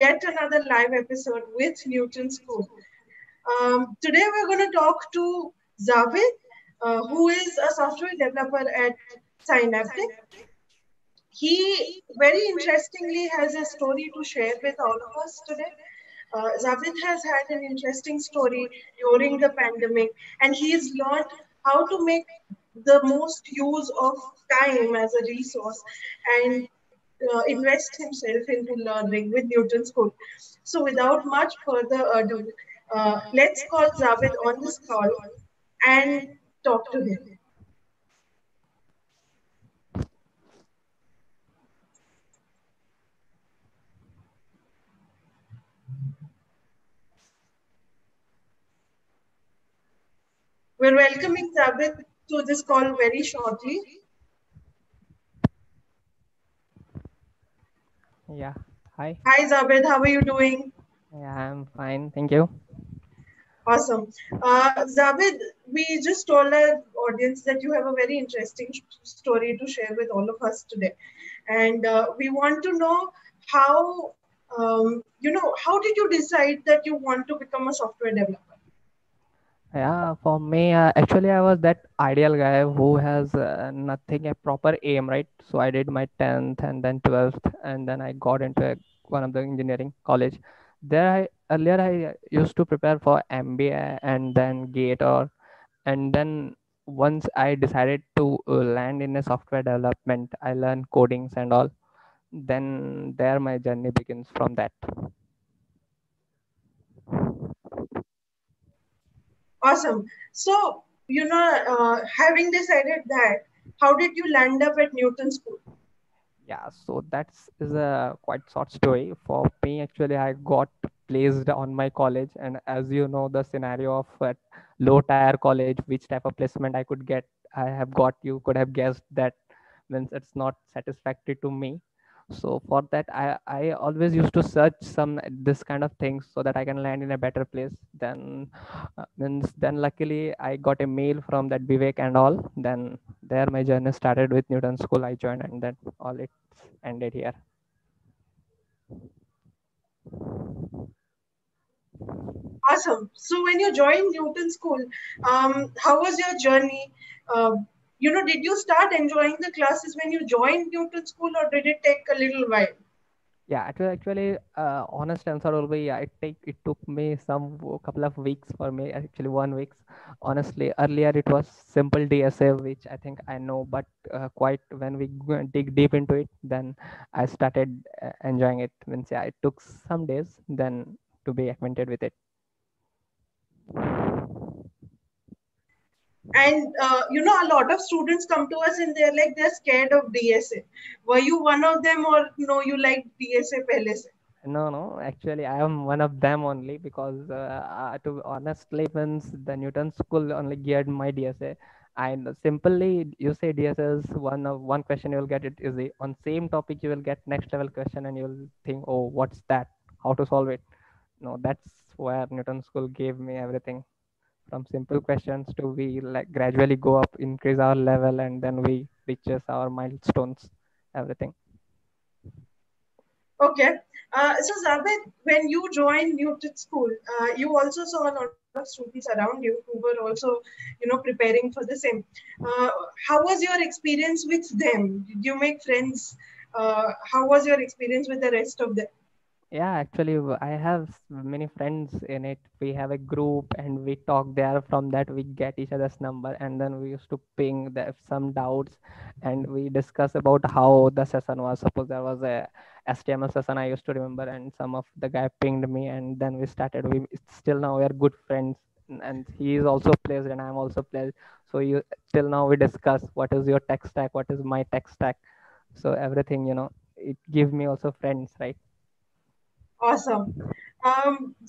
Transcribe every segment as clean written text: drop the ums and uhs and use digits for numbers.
Yet another live episode with Newton School. Today we're going to talk to Zaved, who is a software developer at Scienaptic. He very interestingly has a story to share with all of us today. Zaved has had an interesting story during the pandemic, and he's learned how to make the most use of time as a resource and invest himself into learning with Newton School. So without much further ado, let's call Zaved on this call and talk to him. We're welcoming Zaved to this call very shortly. Yeah, hi. Hi Zaved, how are you doing? Yeah, I'm fine, thank you. Awesome. Zaved, we just told our audience that you have a very interesting story to share with all of us today. And we want to know how, how did you decide that you want to become a software developer? Yeah, for me, actually I was that ideal guy who has a proper aim, right? So I did my 10th and then 12th, and then I got into one of the engineering college. There earlier I used to prepare for MBA and then GATE, and then once I decided to land in a software development, I learned codings and all. Then there my journey begins from that. Awesome. So, having decided that, how did you land up at Newton School? Yeah, so that is a quite short story. For me, actually, I got placed on my college. And as you know, the scenario of low tier college, which type of placement I could get, I have got, you could have guessed that means it's not satisfactory to me. So for that, I always used to search this kind of things so that I can land in a better place. Then luckily I got a mail from that Vivek and all. Then there my journey started with Newton School. I joined and then all it ended here. Awesome. So when you joined Newton School, how was your journey? Did you start enjoying the classes when you joined Newton School, or did it take a little while? Yeah, actually, honest answer will be, it took me couple of weeks for me, actually 1 week. Honestly, earlier it was simple DSA, which I think I know, but quite when we dig deep into it, then I started enjoying it. Means, yeah, it took some days then to be acquainted with it. And, a lot of students come to us and they're like, they're scared of DSA. Were you one of them, or no, you like DSA pehle se? No, actually, I am one of them only, because to be honest, the Newton School only geared my DSA. And simply, you say DSA is one question, you'll get it easy. On same topic, you will get next level question and you'll think, oh, what's that? How to solve it? No, that's where Newton School gave me everything. From simple questions to we like gradually go up, increase our level, and then we reaches our milestones, everything. Okay. So Zaved, when you joined Newton School, you also saw a lot of students around you who were also, preparing for the same. How was your experience with them? Did you make friends? How was your experience with the rest of them? Yeah, actually, I have many friends in it. We have a group and we talk there. From that, we get each other's number, and then we used to ping some doubts, and we discuss about how the session was. Suppose there was a HTML session, I used to remember, and some of the guy pinged me, and then we started. Still now we are good friends, and he is also placed, and I am also placed. So till now we discuss what is your tech stack, what is my tech stack. So everything, it gives me also friends, right? Awesome.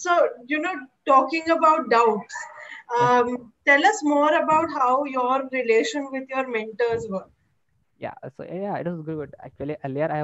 Talking about doubts, tell us more about how your relation with your mentors were. Yeah, it was good. Actually, earlier I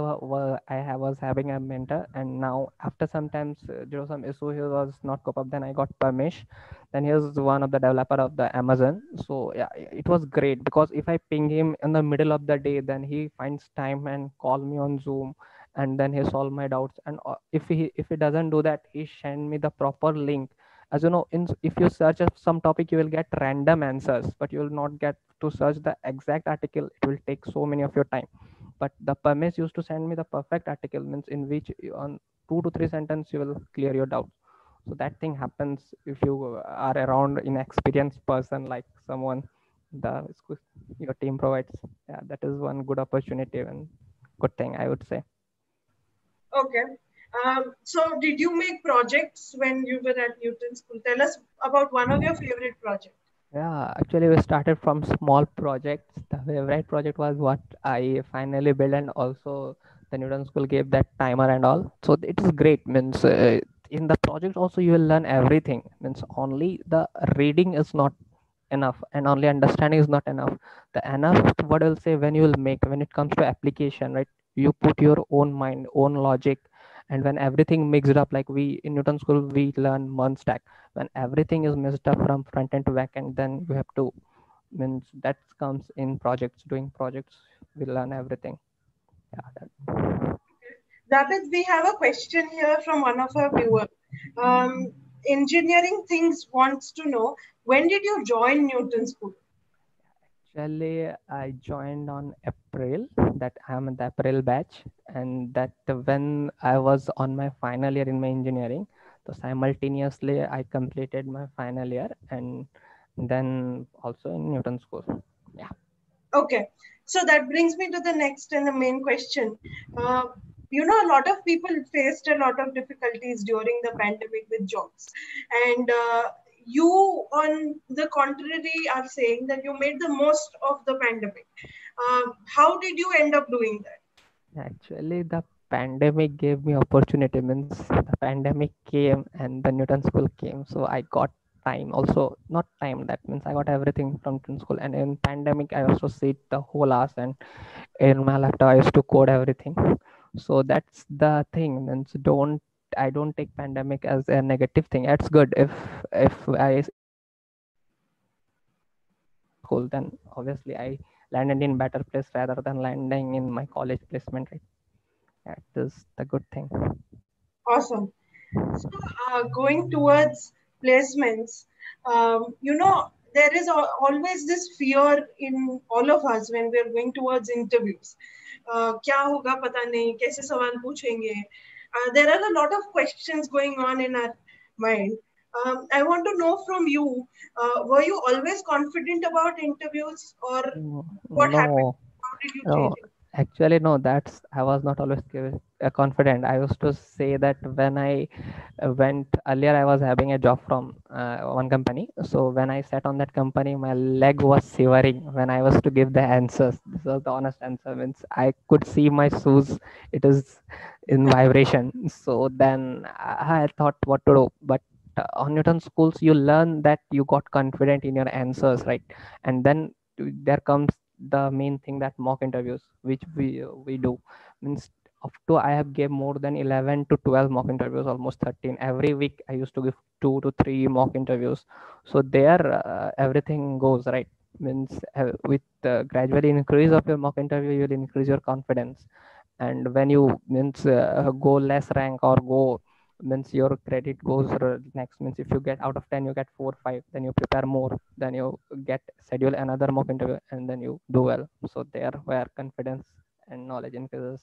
was having a mentor, and now after sometimes there was some issue, he was not cope up. Then I got Parmesh. Then he was one of the developer of the Amazon. So yeah, it was great, because if I ping him in the middle of the day, then he finds time and call me on Zoom. and then he solved my doubts. And if he doesn't do that, he send me the proper link. As you know, if you search some topic, you will get random answers, but you will not get to search the exact article. It will take so many of your time. But the Parmesh used to send me the perfect article, means in which on 2 to 3 sentences you will clear your doubts. So that thing happens if you are around inexperienced person like someone the school, your team provides. Yeah, that is one good opportunity and good thing, I would say. Okay. So did you make projects when you were at Newton School? Tell us about one of your favorite projects. Yeah, actually we started from small projects. The favorite project was what I finally built, and also the Newton School gave that timer and all. So it is great, means in the project also you will learn everything, means only the reading is not enough and only understanding is not enough. The enough what I'll say when you will make, when it comes to application, right? You put your own mind, own logic. And when everything mixed up, like we in Newton School, we learn MERN stack. When everything is mixed up from front end to back end, then you have to, means that comes in projects, doing projects, we learn everything. Yeah. That is, we have a question here from one of our viewers. Engineering Things wants to know, when did you join Newton School? Actually, I joined on April, that I'm in the April batch, and that when I was on my final year in my engineering, so simultaneously I completed my final year and then also in Newton School. Yeah. Okay. So that brings me to the next and the main question. You know, a lot of people faced a lot of difficulties during the pandemic with jobs, and you, on the contrary, are saying that you made the most of the pandemic. How did you end up doing that? Actually, the pandemic gave me opportunity, means the pandemic came and the Newton School came. So I got time also, not time, that means I got everything from Newton School. And in pandemic, I also sit the whole hours and in my laptop, I used to code everything. So that's the thing, means I don't take pandemic as a negative thing. That's good. If I school, then obviously I landed in better place rather than landing in my college placement. Right? That is the good thing. Awesome. So going towards placements, you know, there is always this fear in all of us when we are going towards interviews. Kya hoga pata nahi, kaise sawal puchenge. There are a lot of questions going on in our mind. I want to know from you, were you always confident about interviews, or what happened? How did you change it? Actually, no, I was not always confident. I used to say that when I went earlier, I was having a job from one company. So when I sat on that company, my leg was shivering when I was to give the answers. This was the honest answer. Means I could see my shoes. It is in vibration. So then I thought what to do. But on Newton Schools, you learn that you got confident in your answers, right? And then there comes the main thing, that mock interviews, which we do. Means up to I have gave more than 11 to 12 mock interviews, almost 13. Every week I used to give 2 to 3 mock interviews. So there everything goes, right? Means with gradually increase of your mock interview, you will increase your confidence. And when you means go less rank or go, means your credit goes next, means if you get out of 10, you get 4 5, then you prepare more, then you get schedule another mock interview, and then you do well. So there where confidence and knowledge increases.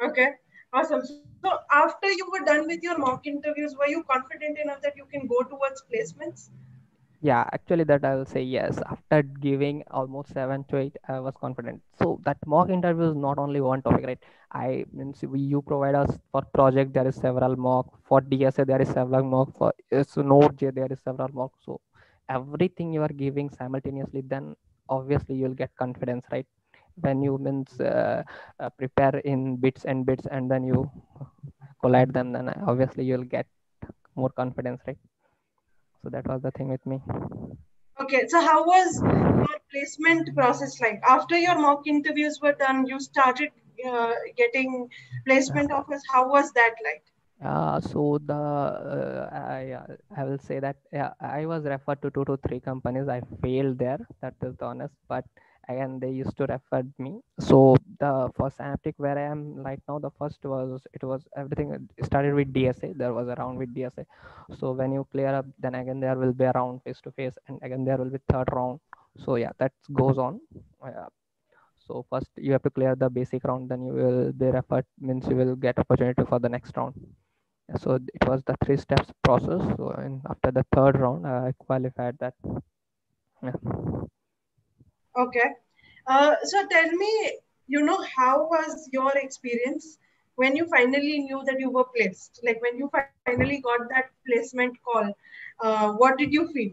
Okay, awesome. So after you were done with your mock interviews, were you confident enough that you can go towards placements? Yeah, actually that I'll say yes. After giving almost 7 to 8, I was confident. So that mock interview is not only one topic, right? I mean, you provide us for project, there is several mock. For DSA, there is several mock. For Node.js, there is several mock. So everything you are giving simultaneously, then obviously you'll get confidence, right? When you means prepare in bits and bits, and then you collide them, then obviously you'll get more confidence, right? So that was the thing with me. Okay, so how was your placement process like? After your mock interviews were done, you started getting placement offers. How was that like? I will say that I was referred to 2 to 3 companies. I failed there. That is honest. But and they used to refer me. So the first Scienaptic where I am right now, the first was, it was everything started with DSA. There was a round with DSA. So when you clear up, then again there will be a round face to face, and again there will be third round. So yeah, that goes on. So first you have to clear the basic round, then you will be referred, means you will get opportunity for the next round. So it was the 3 steps process. So and after the third round, I qualified that. Yeah. Okay. So tell me, you know, how was your experience when you finally knew that you were placed? Like when you finally got that placement call, what did you feel?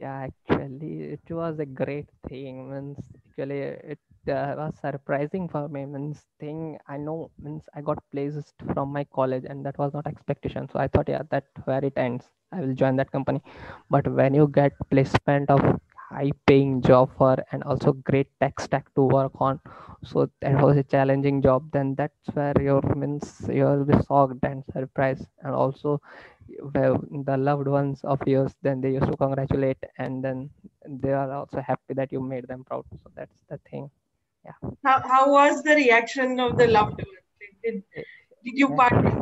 Yeah, actually, it was a great thing. Means actually, it was surprising for me. Means thing I know, means I got placed from my college, and that was not expectation. So I thought, yeah, that where it ends. I will join that company. But when you get placement of high-paying job for and also great tech stack to work on, so that was a challenging job. Then that's where your means you'll be shocked and surprised, and also the loved ones of yours, then they used to congratulate, and then they are also happy that you made them proud. So that's the thing. Yeah. How was the reaction of the loved ones? Did you party?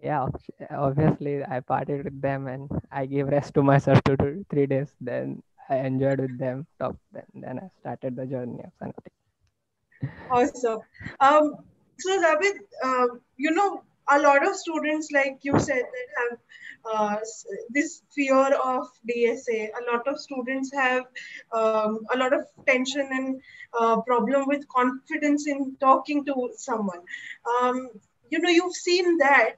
Yeah, obviously I partied with them, and I gave rest to myself to 3 days. Then I enjoyed with them, talked them, then I started the journey of Scienaptic. Awesome. So Zabid, you know, a lot of students, like you said, that have this fear of DSA. A lot of students have a lot of tension and problem with confidence in talking to someone. You know, you've seen that,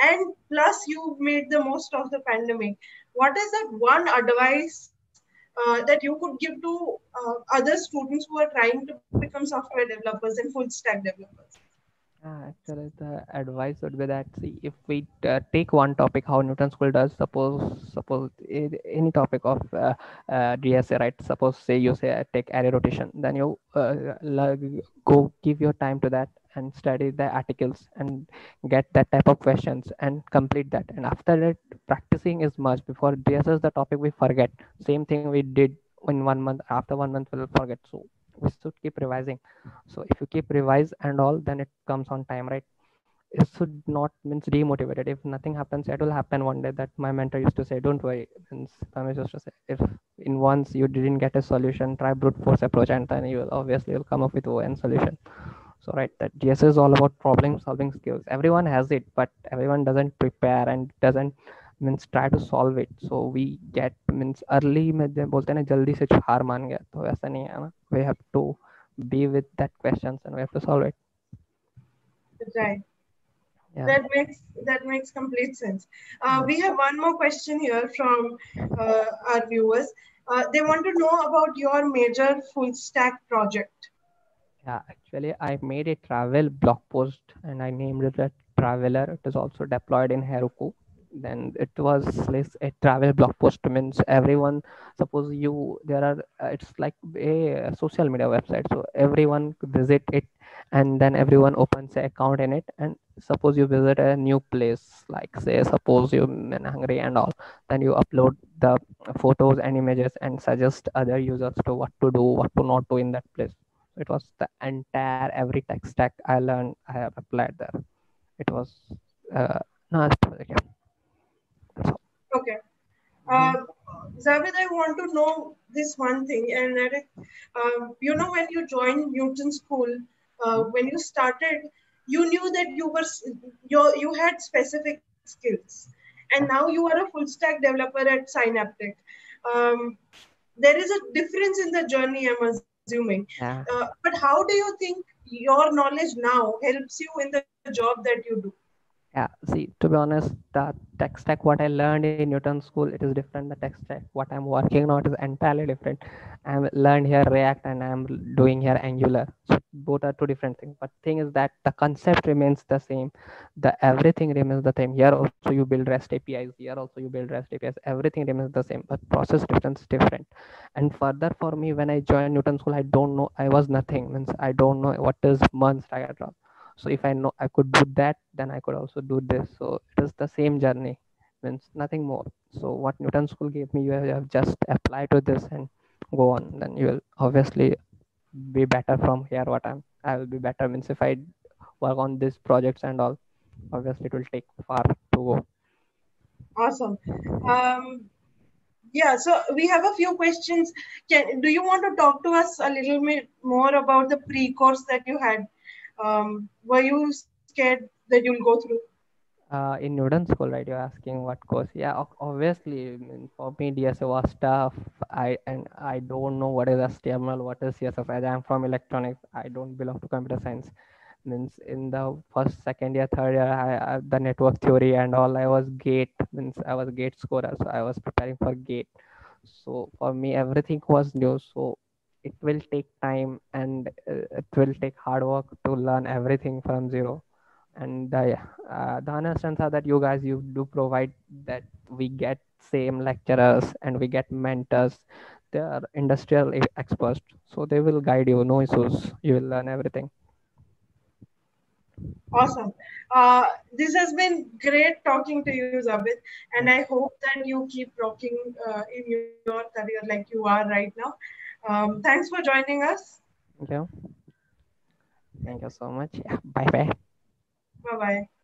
and plus you made the most of the pandemic. What is that one advice that you could give to other students who are trying to become software developers and full stack developers? Actually, the advice would be that, see, if we take one topic, how Newton School does, suppose any topic of DSA, right? Suppose say you say take array rotation, then you go give your time to that and study the articles and get that type of questions and complete that. And after that, practicing is much. Before DSA is the topic we forget. Same thing we did in 1 month. After 1 month, we'll forget. So we should keep revising. So if you keep revise and all, then it comes on time, right? It should not means demotivated. If nothing happens, it will happen one day. That my mentor used to say, don't worry. Means Parmesh used to say, if in once you didn't get a solution, try brute force approach, and then you will obviously will come up with one solution. So right, that DSA is all about problem solving skills. Everyone has it, but everyone doesn't prepare and doesn't means try to solve it. So we get means early में जब बोलते हैं ना जल्दी से हार मान गया तो ऐसा नहीं है ना. We have to be with that questions and we have to solve it. Right. Yeah. That makes complete sense. We have one more question here from our viewers. They want to know about your major full stack project. Yeah, actually, I made a travel blog post and I named it a Traveler. It is also deployed in Heroku. Then it was a travel blog post, means everyone, suppose you, there are, it's like a social media website. So everyone could visit it and then everyone opens an account in it. And suppose you visit a new place, like say, suppose you're in Hungary and all, then you upload the photos and images and suggest other users to what to do, what to not do in that place. It was the entire, every tech stack I learned, I have applied there. It was, nice project. Okay. Zabid, I want to know this one thing, and that is, you know, when you joined Newton School, when you started, you knew that you were, you had specific skills, and now you are a full stack developer at Scienaptic. There is a difference in the journey, I'm assuming. Yeah. But how do you think your knowledge now helps you in the job that you do? Yeah, see, to be honest, the tech stack, what I learned in Newton School, it is different. The tech stack, what I'm working on is entirely different. I learned here React and I'm doing here Angular. So both are two different things. But thing is that the concept remains the same. The everything remains the same. Here also you build REST APIs. Here also you build REST APIs. Everything remains the same, but process difference is different. And further for me, when I joined Newton School, I don't know, I was nothing. Means I don't know what is MERN stagger drop. So if I know I could do that, then I could also do this. So it is the same journey, means nothing more. So what Newton School gave me, you have just applied to this and go on, then you will obviously be better from here. What I will be better means if I work on these projects and all, obviously it will take far to go. Awesome. Yeah, so we have a few questions. Do you want to talk to us a little bit more about the pre-course that you had? Were you scared that you'll go through? In Newton School, right? You're asking what course? Yeah, obviously, I mean, for me, DSA was tough. I don't know what is HTML, what is CSS. I'm from electronics. I don't belong to computer science. Means in the first, second year, third year, I the network theory and all. I was GATE. Means I was GATE scorer, so I was preparing for GATE. So for me, everything was new. So it will take time and it will take hard work to learn everything from zero. And the understanding that you guys, you do provide that we get same lecturers and we get mentors. They are industrial experts, so they will guide you. No issues. You will learn everything. Awesome. This has been great talking to you, Zabit, and I hope that you keep rocking in your career like you are right now. Thanks for joining us. Thank you. Thank you so much. Bye bye. Bye-bye.